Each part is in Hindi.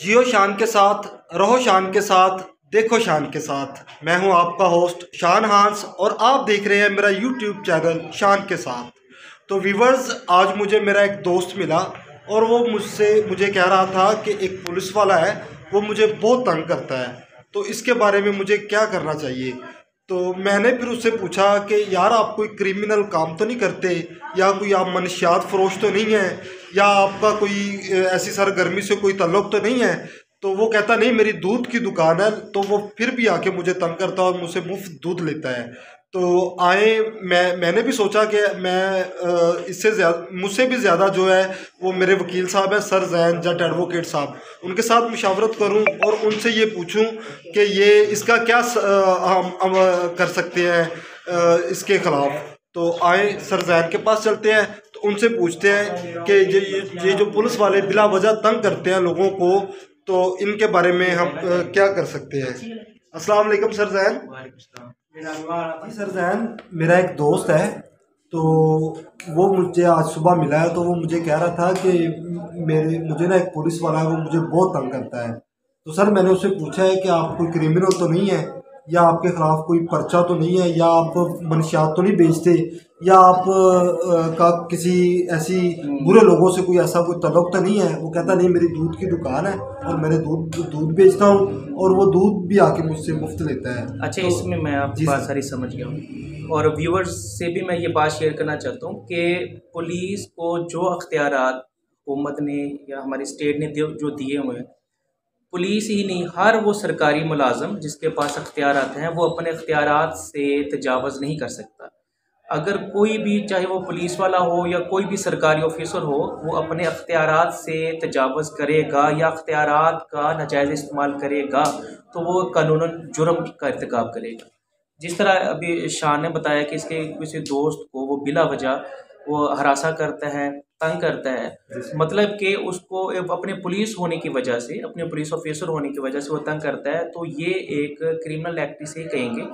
जियो शान के साथ, रहो शान के साथ, देखो शान के साथ। मैं हूं आपका होस्ट शान हांस और आप देख रहे हैं मेरा यूट्यूब चैनल शान के साथ। तो व्यूवर्स, आज मुझे मेरा एक दोस्त मिला और वो मुझे कह रहा था कि एक पुलिस वाला है वो मुझे बहुत तंग करता है, तो इसके बारे में मुझे क्या करना चाहिए। तो मैंने फिर उससे पूछा कि यार आप कोई क्रिमिनल काम तो नहीं करते, या कोई आप मनशियात फरोश तो नहीं है, या आपका कोई ऐसी सरगर्मी से कोई तल्लुक़ तो नहीं है। तो वो कहता नहीं, मेरी दूध की दुकान है, तो वो फिर भी आके मुझे तंग करता है और मुझसे मुफ्त दूध लेता है। तो आए मैंने भी सोचा कि मैं इससे ज़्यादा, मुझसे भी ज़्यादा जो है वो मेरे वकील साहब हैं सर जैन जट एडवोकेट साहब, उनके साथ मुशावरत करूं और उनसे ये पूछूं कि ये इसका क्या हम कर सकते हैं इसके ख़िलाफ़। तो आए सर जैन के पास चलते हैं, तो उनसे पूछते हैं कि ये जो पुलिस वाले बिला वजह तंग करते हैं लोगों को, तो इनके बारे में हम क्या कर सकते हैं। अस्सलाम वालेकुम सर जैन। सर जैन, मेरा एक दोस्त है, तो वो मुझे आज सुबह मिला है, तो वो मुझे कह रहा था कि मुझे ना एक पुलिस वाला है वो मुझे बहुत तंग करता है। तो सर मैंने उससे पूछा है कि आप कोई क्रिमिनल तो नहीं है, या आपके ख़िलाफ़ कोई पर्चा तो नहीं है, या आप मनशियात तो नहीं बेचते, या आप का किसी ऐसी बुरे लोगों से कोई ऐसा कोई तल्लुक़ तो नहीं है। वो कहता नहीं, मेरी दूध की दुकान है और मेरे दूध बेचता हूँ और वो दूध भी आके मुझसे मुफ्त लेता है। अच्छा, तो इसमें मैं आपकी बात सारी समझ गया हूँ और व्यूअर्स से भी मैं ये बात शेयर करना चाहता हूँ कि पुलिस को जो अख्तियारात हुकूमत ने या हमारी स्टेट ने जो दिए हुए हैं, पुलिस ही नहीं हर वो सरकारी मुलाजम जिसके पास अख्तियारात हैं वो अपने अख्तियारात से तजावज़ नहीं कर सकता। अगर कोई भी, चाहे वो पुलिस वाला हो या कोई भी सरकारी ऑफिसर हो, वो अपने अख्तियारात से तजावज़ करेगा या अख्तियारात का नाजायज़ इस्तेमाल करेगा तो वो कानूनन जुर्म का इरतिकाब करेगा। जिस तरह अभी शान ने बताया कि इसके किसी दोस्त को वो बिला वजह वो हरासा करता है, तंग करता है, मतलब कि उसको अपने पुलिस होने की वजह से, अपने पुलिस ऑफिसर होने की वजह से वो तंग करता है, तो ये एक क्रिमिनल एक्ट से कहेंगे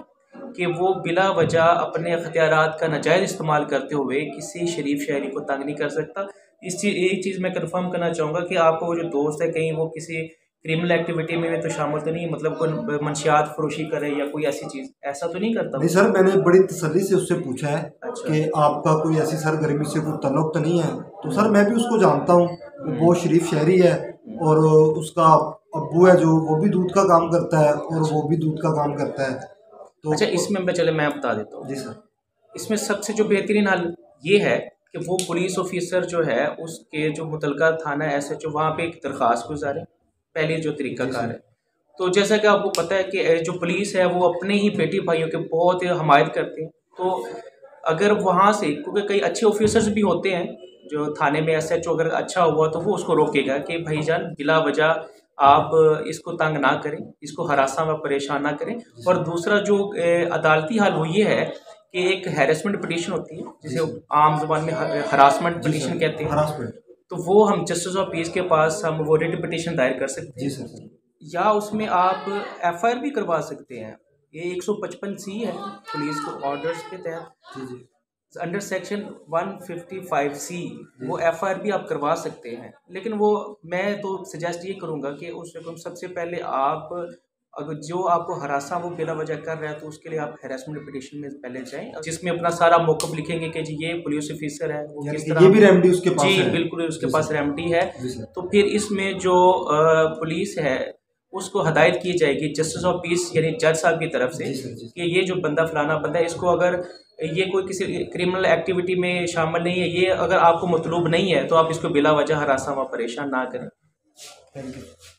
कि वो बिला वजह अपने अख्तियारात का नाजायज़ इस्तेमाल करते हुए किसी शरीफ शहरी को तंग नहीं कर सकता। इस चीज़, एक चीज़ मैं कंफर्म करना चाहूँगा कि आपका वो जो दोस्त है कहीं वो किसी क्रिमिनल एक्टिविटी में तो शामिल तो नहीं, मतलब कोई मनशियात फरोशी करे या कोई ऐसी चीज़, ऐसा तो नहीं करता। नहीं सर, मैंने बड़ी तसल्ली से उससे पूछा है। अच्छा। कि आपका कोई ऐसी सरगर्मी से कोई तल्लुक़ तो नहीं है। तो सर मैं भी उसको जानता हूँ, वो बहुत शरीफ शहरी है और उसका अब्बू है जो वो भी दूध का काम करता है और वो भी दूध का काम करता है। तो अच्छा, इसमें मैं बता देता हूँ। जी सर। इसमें सबसे जो बेहतरीन हल ये है कि वो पुलिस ऑफिसर जो है उसके जो मुतलका थाना एसएचओ वहाँ पे एक दरख्वास्त गुजारे, पहले जो तरीक़ाकार है। तो जैसा कि आपको पता है कि जो पुलिस है वो अपने ही बेटी भाइयों के बहुत हमायत करते हैं, तो अगर वहाँ से, क्योंकि कई अच्छे ऑफिसर्स भी होते हैं जो थाने में एसएचओ अगर अच्छा हुआ तो वो उसको रोकेगा कि भाई जान बिला वजह आप इसको तंग ना करें, इसको हरासा व परेशान ना करें। और दूसरा जो अदालती हाल वो ये है कि एक हैरेसमेंट पिटीशन होती है जिसे आम जुबान में हरासमेंट पिटीशन कहते हैं, तो वो हम जस्टिस ऑफ पीस के पास हम वो रिट पिटीशन दायर कर सकते हैं। जी, या उसमें आप एफआईआर भी करवा सकते हैं। ये 155C है पुलिस को ऑर्डर्स के तहत अंडर सेक्शन 155C, वो एफआईआर भी आप करवा सकते हैं। लेकिन वो मैं तो सजेस्ट ये करूँगा कि उस सबसे पहले आप, अगर जो आपको हरासा वो बिला वजह कर रहा है, तो उसके लिए आप हैरेसमेंट पिटीशन में पहले जाएँ, जिसमें अपना सारा मौक़िफ़ लिखेंगे कि जी ये पुलिस ऑफिसर है, वो किस तरह, ये भी रेमेडी उसके पास है। बिल्कुल उसके पास रेमेडी है। तो फिर इसमें जो पुलिस है उसको हदायत की जाएगी जस्टिस ऑफ पीस यानी जज साहब की तरफ से कि ये जो बंदा, फलाना बंदा है, इसको अगर ये कोई किसी क्रिमिनल एक्टिविटी में शामिल नहीं है, ये अगर आपको मतलूब नहीं है तो आप इसको बिला वजह हरासा व परेशान ना करें। Thank you.